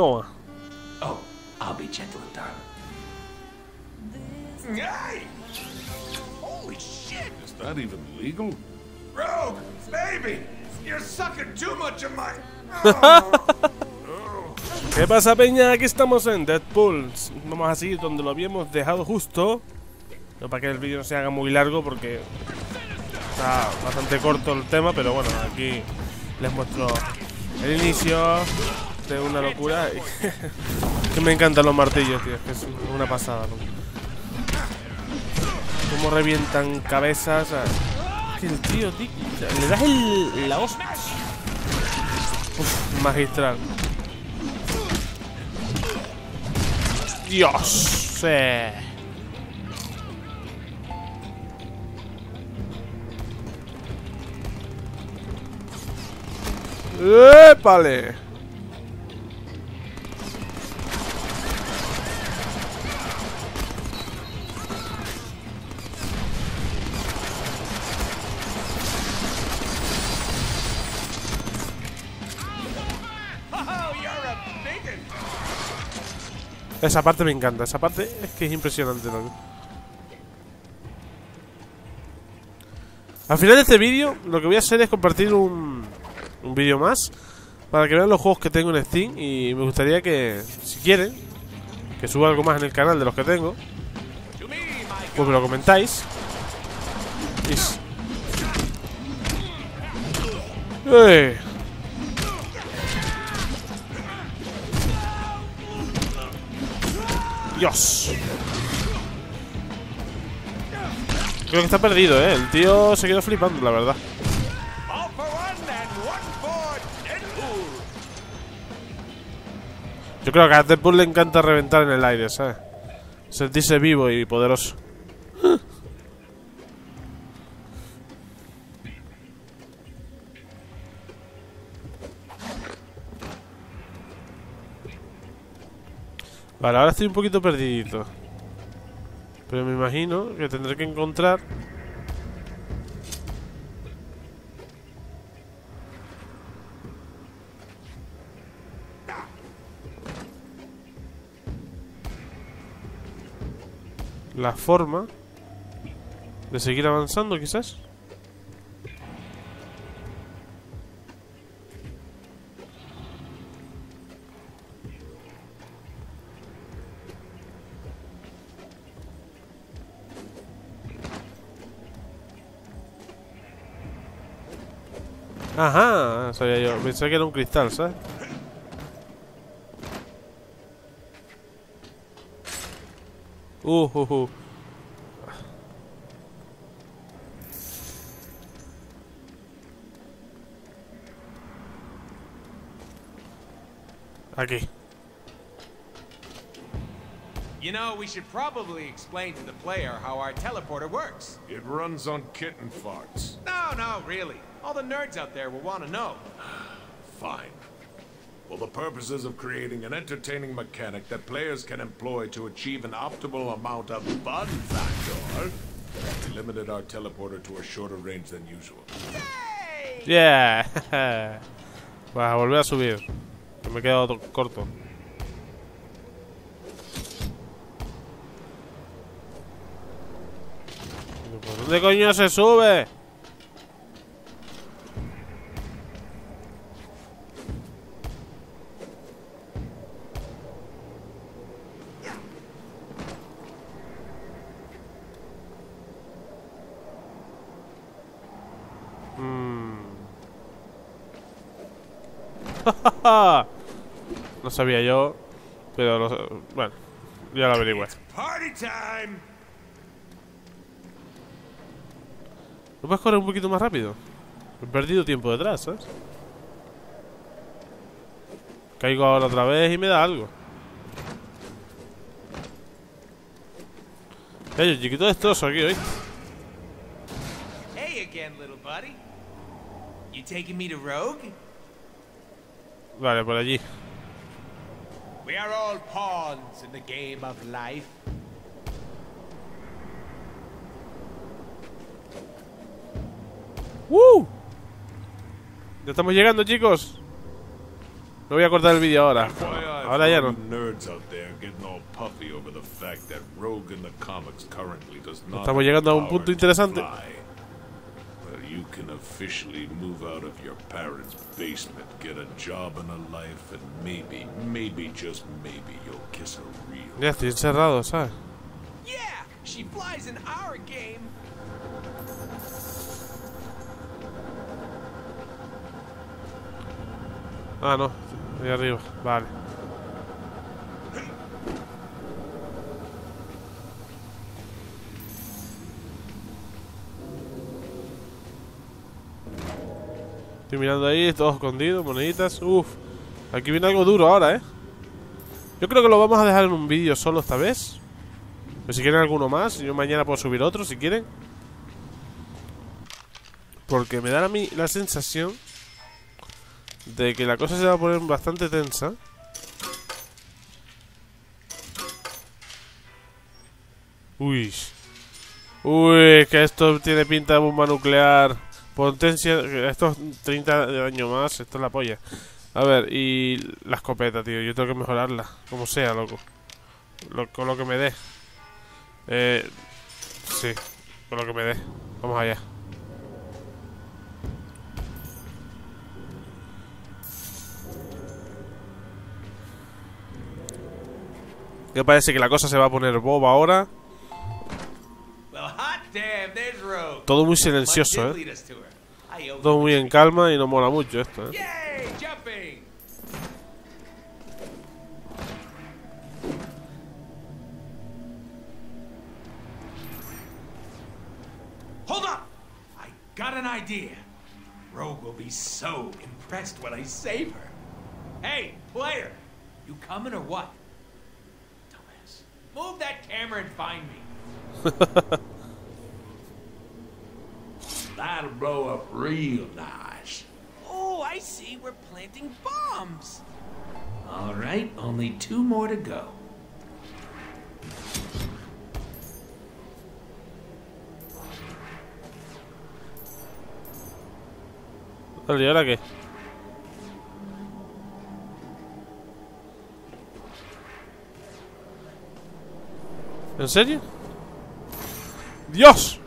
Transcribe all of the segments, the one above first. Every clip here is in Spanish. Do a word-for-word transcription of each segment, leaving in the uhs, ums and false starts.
door. Oh, I'll be gentle and darling. Hey! Holy shit! Is that even legal? Rogue, baby, you're sucking too much of my. ¿Qué pasa, peña? Aquí estamos en Deadpool. Vamos a seguir donde lo habíamos dejado justo. No, para que el vídeo no se haga muy largo porque está bastante corto el tema, pero bueno, aquí les muestro el inicio de una locura. Que me encantan los martillos, tío, que es una pasada, ¿no? Como revientan cabezas. Que el tío, tío, le das el, la hostia. Uf, magistral. Dios. Eh. ¡Épale! Esa parte me encanta, esa parte es que es impresionante, ¿no? Al final de este vídeo lo que voy a hacer es compartir un, un vídeo más para que vean los juegos que tengo en Steam. Y me gustaría que, si quieren, que suba algo más en el canal de los que tengo, pues me lo comentáis. Y... ¡Ey! Dios. Creo que está perdido, ¿eh? El tío se quedó flipando, la verdad. Yo creo que a Deadpool le encanta reventar en el aire, ¿sabes? Sentirse vivo y poderoso. Vale, ahora estoy un poquito perdido, pero me imagino que tendré que encontrar la forma de seguir avanzando, quizás. Ajá, sabía yo. Pensé que era un cristal, ¿sabes? Uh, uh, uh. Aquí. You know, we should probably explain to the player how our teleporter works. It runs on kitten farts. No, no, really. All the nerds out there will want to know. Fine. Well, the purpose is of creating an entertaining mechanic that players can employ to achieve an optimal amount of fun factor. We limited our teleporter to a shorter range than usual. Yay! Yeah. Va, volver a subir. Que me he quedado corto. ¿Dónde coño se sube? No sabía yo, pero no, bueno, ya lo averigüé. ¿No puedes correr un poquito más rápido? He perdido tiempo detrás, ¿sabes? Caigo ahora otra vez y me da algo. Hey, yo chiquito destrozo aquí hoy. Hey again, little buddy. You taking me to Rogue? Vale, por allí. We are all pawns in the game of life. ¡Woo! Ya estamos llegando, chicos. No voy a cortar el vídeo ahora. Ahora ya no. Estamos llegando a un punto interesante. You can officially move out of your parents' basement, get a job and a life, and maybe, maybe, just maybe, you'll kiss a real. Ya estoy encerrado, ¿sabes? Yeah, she flies in our game. Ah, no, ahí arriba, vale. Estoy mirando ahí, todo escondido, moneditas. Uff, aquí viene algo duro ahora, eh. Yo creo que lo vamos a dejar en un vídeo solo esta vez. Pero si quieren alguno más, yo mañana puedo subir otro si quieren. Porque me da a mí la sensación de que la cosa se va a poner bastante tensa. Uy. Uy, que esto tiene pinta de bomba nuclear. Potencia, estos treinta de daño más, esto es la polla. A ver, y la escopeta, tío, yo tengo que mejorarla, como sea, loco. Lo, con lo que me dé. Eh, sí, con lo que me dé. Vamos allá. Me parece que la cosa se va a poner boba ahora. Todo muy silencioso, eh. Todo muy en calma y no mola mucho esto, eh. Hold up. I got an idea. Rogue will be so impressed when I save her. Hey, player, you coming or what? Dumbass. Move that camera and find me. That'll blow up real nice. Oh, I see. We're planting bombs. All right, only two more to go. ¿Y ahora qué? ¿En serio? ¡Dios!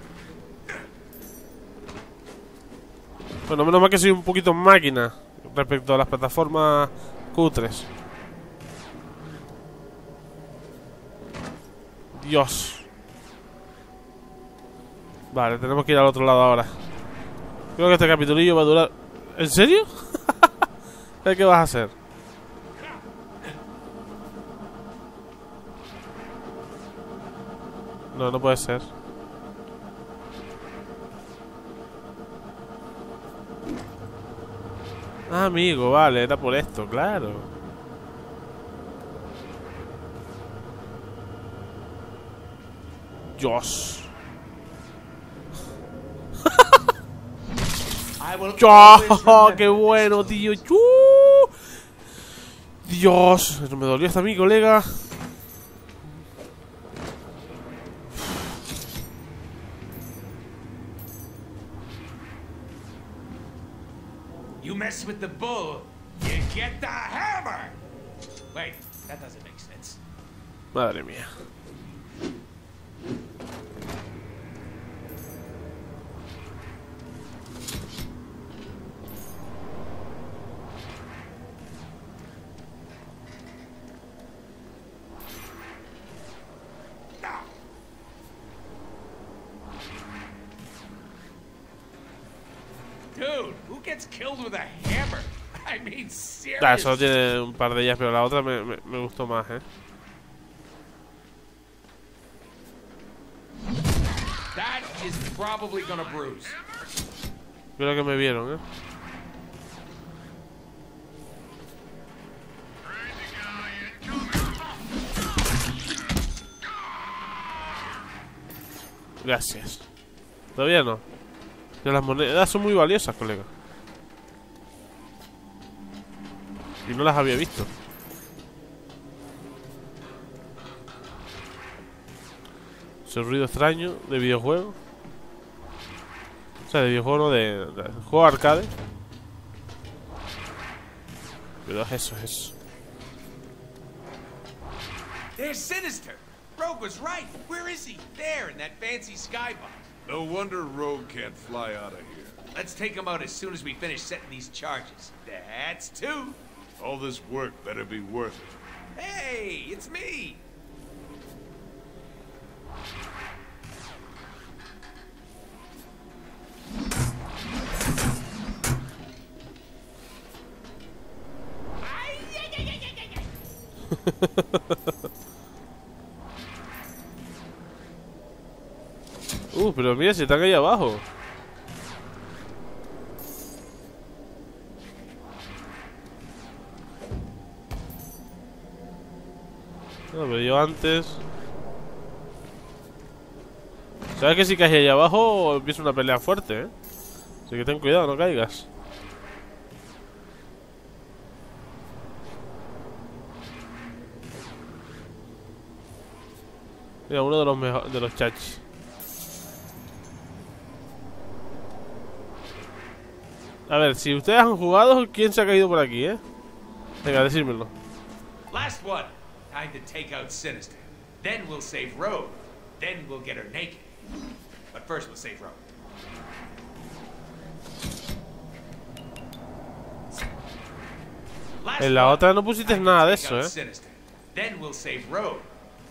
Bueno, menos mal que soy un poquito máquina respecto a las plataformas cutres. Dios. Vale, tenemos que ir al otro lado ahora. Creo que este capitulillo va a durar... ¿En serio? ¿Qué vas a hacer? No, no puede ser. Ah, amigo, vale, era por esto, claro. Dios. ¡Dios! ¡Qué bueno, tío! ¡Chú! Dios, me dolió hasta a mí, colega. You mess with the bull, you get the hammer. Wait, that doesn't make sense. Madre mía. Ah, solo tiene un par de ellas, pero la otra me, me, me gustó más, eh. Creo que me vieron, eh. Gracias. Todavía no. Pero las monedas son muy valiosas, colega. Y no las había visto. Ese ruido extraño de videojuego. O sea, de videojuego no, de, de juego arcade. Pero es eso, es eso. There's Sinister. Rogue was right. Where is he? There, in that fancy skybox. No wonder Rogue can't fly out of here. Let's take him out as soon as we finish setting these charges. That's two. All this work better be worth it. Hey, it's me. Uh, pero mira, si están ahí abajo. No, pero yo antes. Sabes que si caes ahí abajo empieza una pelea fuerte, ¿eh? Así que ten cuidado, no caigas. Mira, uno de los mejor, de los chachis. A ver, si ustedes han jugado, ¿quién se ha caído por aquí, eh? Venga, decídmelo. Last one. Time to take out Sinister. Then we'll save Rogue. Then we'll get her naked. But first we'll save Rogue. En la otra no pusiste nada de eso, eh. Then we'll save Rogue.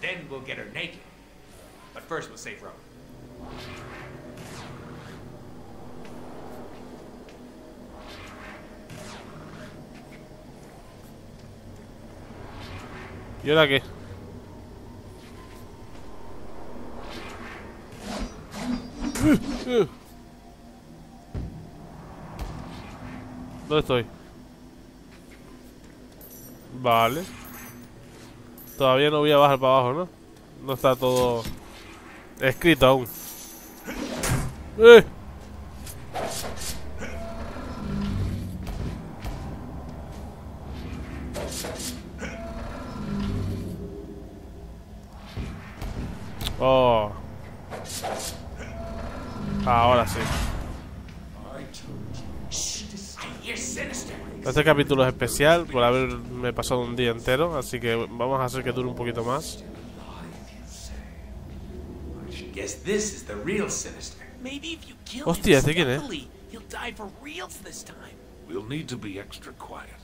Then we'll get her naked. But first we'll save Rogue. ¿Y ahora qué? ¿Dónde estoy? Vale. Todavía no voy a bajar para abajo, ¿no? No está todo escrito aún. ¡Eh! Oh. Ahora sí. Este capítulo es especial por haberme pasado un día entero, así que vamos a hacer que dure un poquito más. Hostia, ¿este quién es? We'll need to be extra quiet.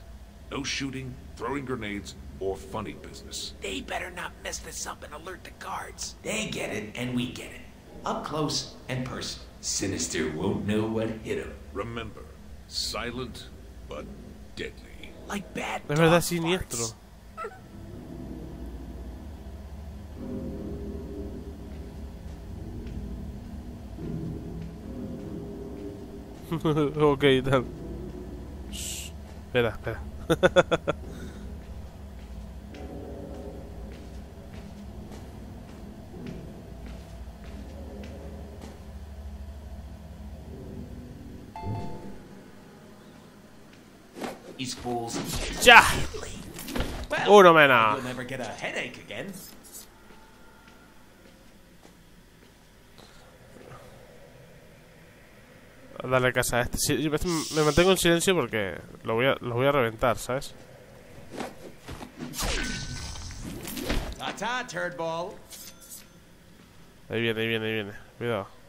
No shooting, throwing grenades, or funny business. They better not mess this up and alert the guards. They get it, and we get it. Up close and personal. Sinister won't know what hit him. Remember, silent but deadly. Like bad dog farts. De verdad siniestro. Okay, tal. Shh. Espera, espera. Ya. Uno menos. Dale casa a este. Si, me mantengo en silencio porque lo voy a, los voy a reventar, ¿sabes? Ahí viene, ahí viene, ahí viene. Cuidado.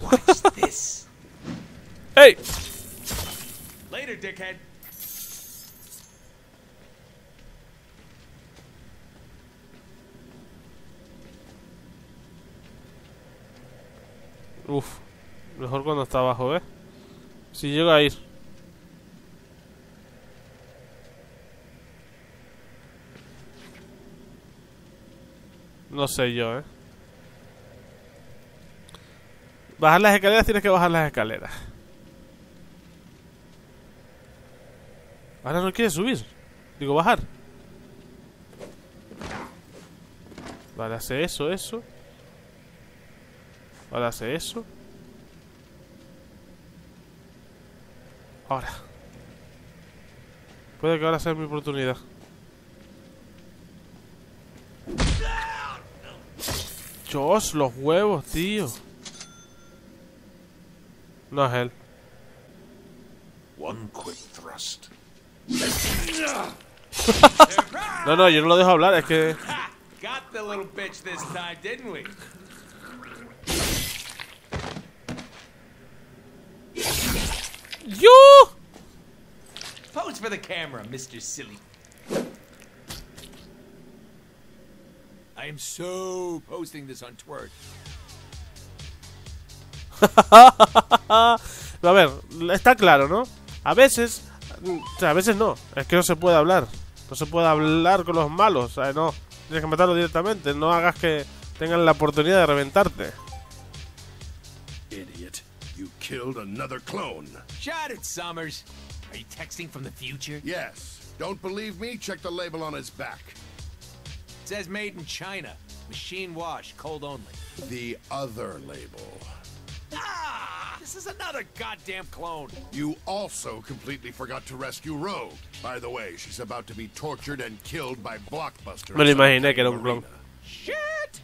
What's this? Hey! Later, dickhead. Uf, mejor cuando está abajo, ¿eh? Si llega a ir. No sé yo, ¿eh? Bajar las escaleras, tienes que bajar las escaleras. Ahora no quiere subir. Digo, bajar. Vale, hace eso, eso. Ahora hace eso. Ahora. Puede que ahora sea mi oportunidad. Dios, los huevos, tío. No es él. One quick thrust. No, no, yo no lo dejo hablar, es que... Got the little bitch this time, didn't we? You! Pose for the camera, Mister Silly. I am so posting this on Twitter. A ver, está claro, ¿no? A veces, o sea, a veces no. Es que no se puede hablar. No se puede hablar con los malos, ¿sabes? No. Tienes que matarlo directamente. No hagas que tengan la oportunidad de reventarte. Idiot, you killed another clone. Shut it, Summers. Are you texting from the future? Yes. Don't believe me? Check the label on his back. It says made in China, machine wash, cold only. The other label. Ah! This is another goddamn clone. You also completely forgot to rescue Rogue. By the way, she's about to be tortured and killed by Blockbuster. Me lo imaginé que era un clon. Shit!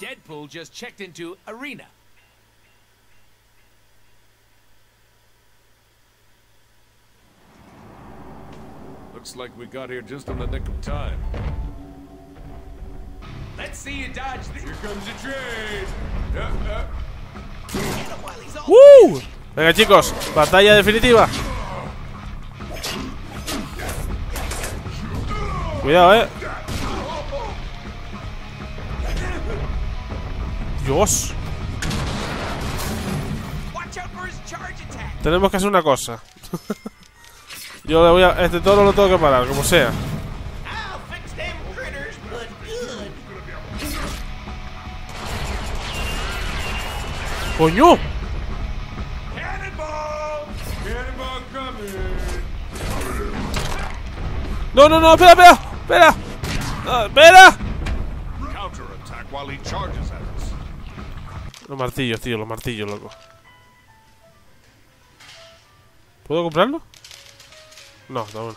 Deadpool just checked into Arena. Looks like we got here just in the nick of time. Let's see you dodge this. Here comes a train. Uh, uh. ¡Woo! Venga, chicos, batalla definitiva. Cuidado, eh. Dios. Tenemos que hacer una cosa. Yo le voy a... Este toro lo tengo que parar, como sea. ¡Coño! No, no, no, espera, espera, espera. Uh, espera. Los martillos, tío, los martillos, loco. ¿Puedo comprarlo? No, no, no.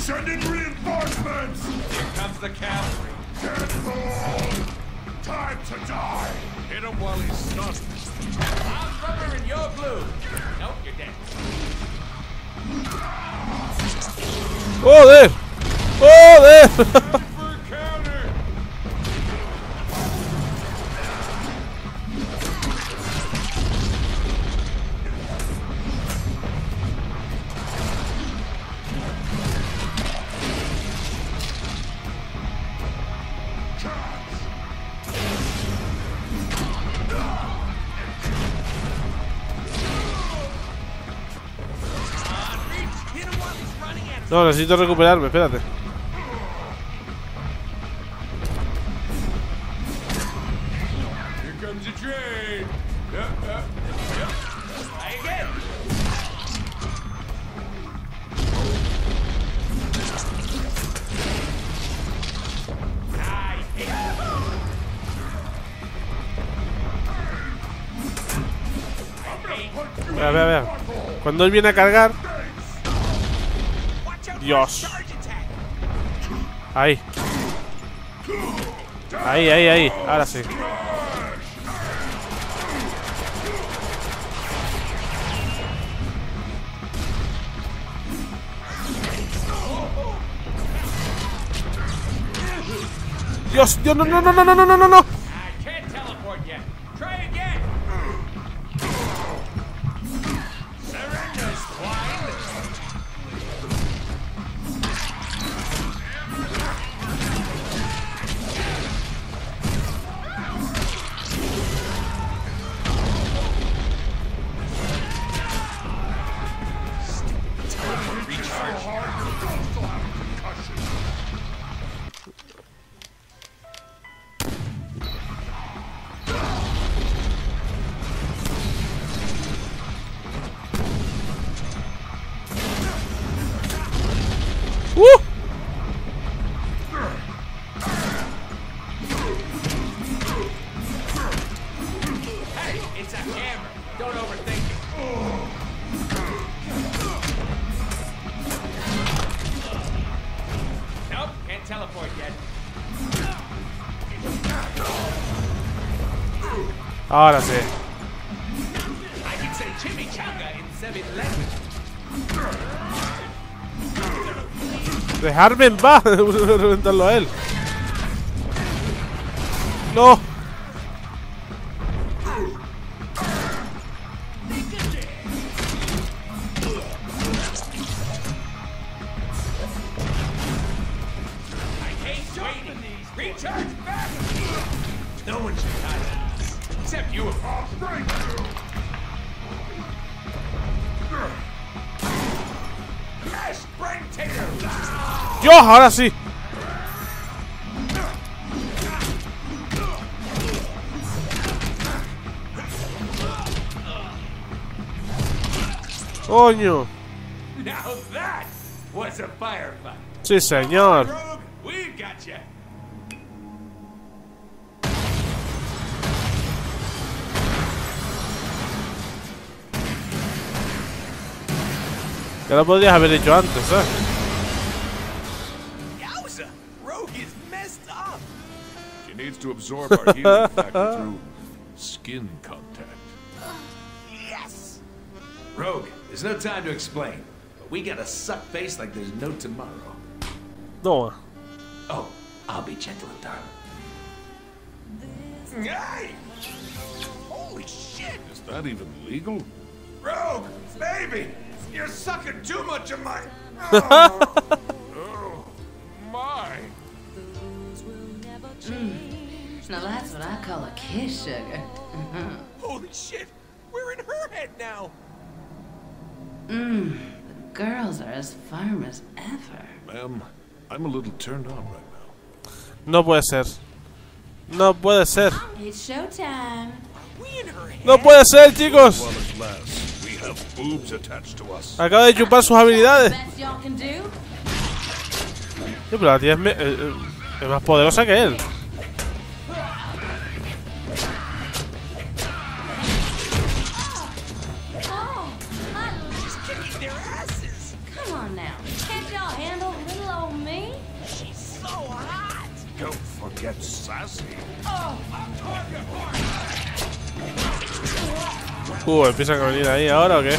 Send in reinforcements! Here comes the cavalry. Deadpool! Time to die! Hit him while he's stunned. I'm rubber and you're blue. Nope, you're dead. ¡Joder! ¡Joder! No, necesito recuperarme, espérate. Vea, vea, vea. Cuando él viene a cargar... Dios. Ahí. Ahí, ahí, ahí. Ahora sí. Dios, Dios, no, no, no, no, no, no, no, no. Ahora sí. Dejarme en paz. Reventarlo a él. No. Dios, ahora sí. Coño. Sí, señor. Que lo podrías haber hecho antes, ¿eh? To absorb our healing factor through skin contact. Yes! Rogue, there's no time to explain, but we gotta suck face like there's no tomorrow. No. Oh, I'll be gentle and darling. Hey! Holy shit! Is that even legal? Rogue, baby! You're sucking too much of my... Oh, oh my! Mm. Now that's what I call a kiss, sugar. Holy shit! We're in her head now! Mmm, the girls are as firm as ever. Ma'am, I'm a little turned on right now. No puede ser. No puede ser. It's showtime. Are we in her head? No puede ser, chicos. We have boobs attached to us. Acaba de chupar sus habilidades. Sí, pero la tía es, me eh, eh, es más poderosa que él. Uh, ¿empiezan a venir ahí ahora o qué?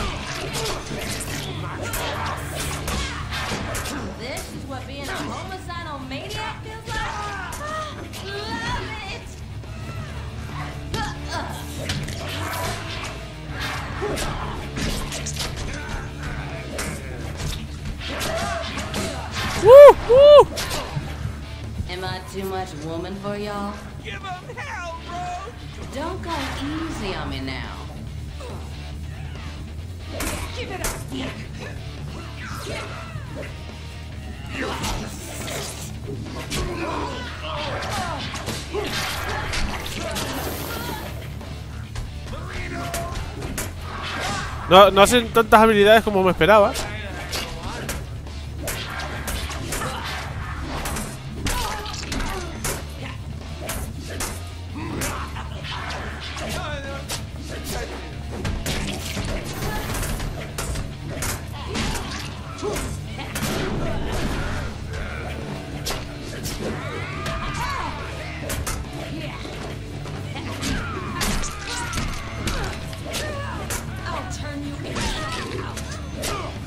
¡Uh! ¡Uh! Am I too much woman for y'all? Give them hell, bro! Don't go easy on me now. Give it up. No, no hacen tantas habilidades como me esperaba.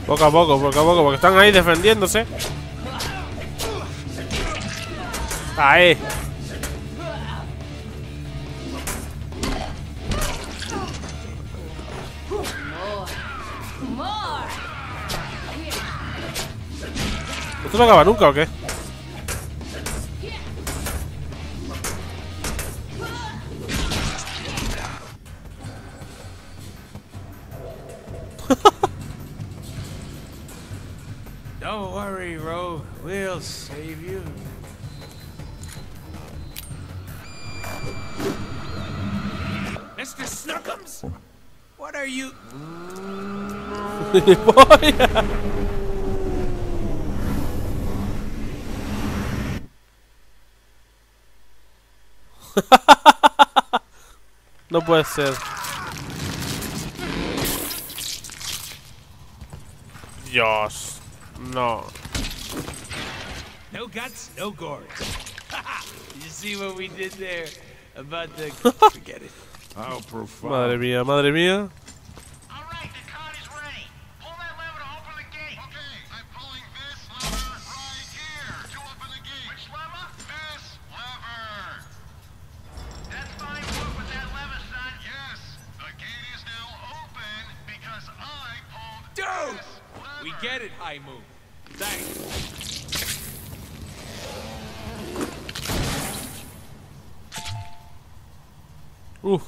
Poco a poco, poco a poco, porque están ahí defendiéndose. Ahí. ¿Esto no acaba nunca o qué? No puede ser. Dios, no. No guts, no gore. You see what we did there about the forget it. Madre mía, madre mía. Uf.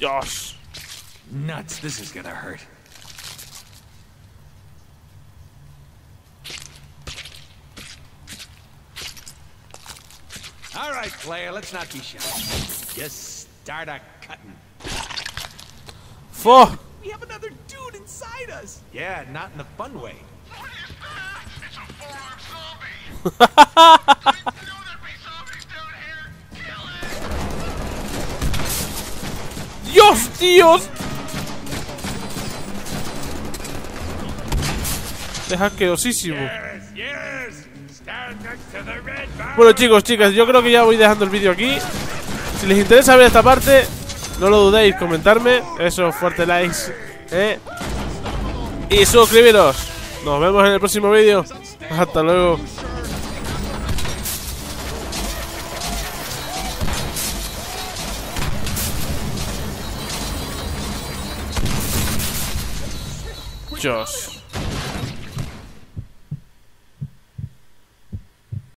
Dios. Nuts, this is gonna hurt. All right, player, let's not be shy. Just start a cutting. Fuck. We have another dude inside us. Yeah, not in the fun way. What is that? It's a forearm zombie. You know there'd be zombies down here. Kill it. Dios, Dios. Deja asquerosísimo. Bueno, chicos, chicas, yo creo que ya voy dejando el vídeo aquí. Si les interesa ver esta parte, no lo dudéis, comentarme, eso, fuerte likes, ¿eh? Y suscribiros. Nos vemos en el próximo vídeo. Hasta luego. Chos.